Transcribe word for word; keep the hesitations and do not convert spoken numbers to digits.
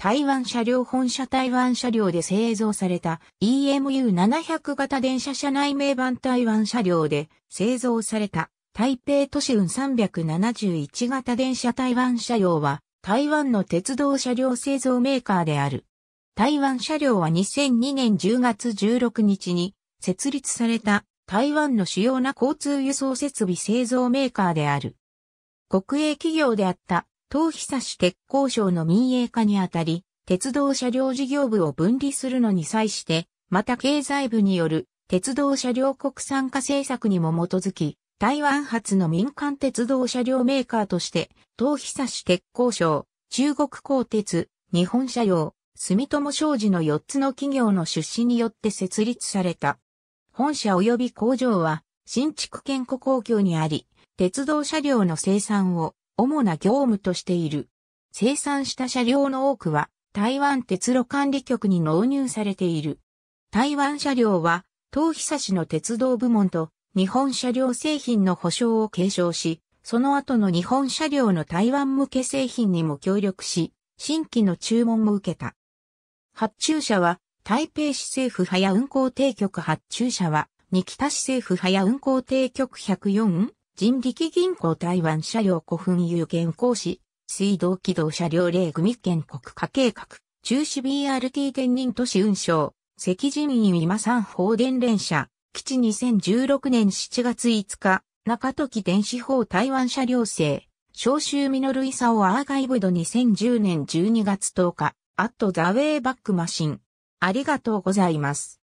台湾車両本社台湾車両で製造された イーエムユーななひゃく 型電車車内銘板台湾車両で製造された台北都市運さんびゃくななじゅういち型電車台湾車両は台湾の鉄道車両製造メーカーである。台湾車両はにせんにねんじゅうがつじゅうろくにちに設立された台湾の主要な交通輸送設備製造メーカーである。国営企業であった東久鉄工廠の民営化にあたり、鉄道車両事業部を分離するのに際して、また経済部による鉄道車両国産化政策にも基づき、台湾発の民間鉄道車両メーカーとして、東久鉄工廠、中国鋼鉄、日本車用、住友商事のよっつの企業の出資によって設立された。本社及び工場は、新竹県古皇郷にあり、鉄道車両の生産を、主な業務としている。生産した車両の多くは台湾鉄路管理局に納入されている。台湾車両は東久の鉄道部門と日本車両製品の保証を継承し、その後の日本車両の台湾向け製品にも協力し、新規の注文も受けた。発注者は台北市政府ハヤ運行提局発注者は仁北市政府ハヤ運行提局ひゃくよん。人力銀行台湾車両古墳有限公司、水道軌道車両零組建国家計画、中市 ビーアールティー 天人都市運商、赤人院今三放電連車、基地にせんじゅうろくねんしちがついつか、中時電子法台湾車両生、召集実勲アーカイブドにせんじゅうねんじゅうにがつとおか、アットザウェイバックマシン。ありがとうございます。